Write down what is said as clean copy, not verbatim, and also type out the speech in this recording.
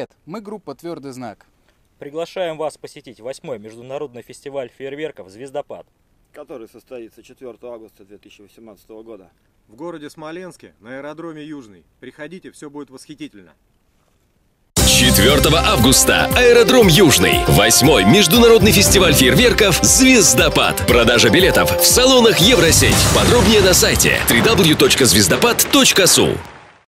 Привет, мы группа «Твёрдый знак». Приглашаем вас посетить 8-й международный фестиваль фейерверков «Звездопад», который состоится 4 августа 2018 года. В городе Смоленске, на аэродроме Южный. Приходите, все будет восхитительно. 4 августа. Аэродром Южный. 8-й международный фестиваль фейерверков «Звездопад». Продажа билетов в салонах Евросеть. Подробнее на сайте www.звездопад.су.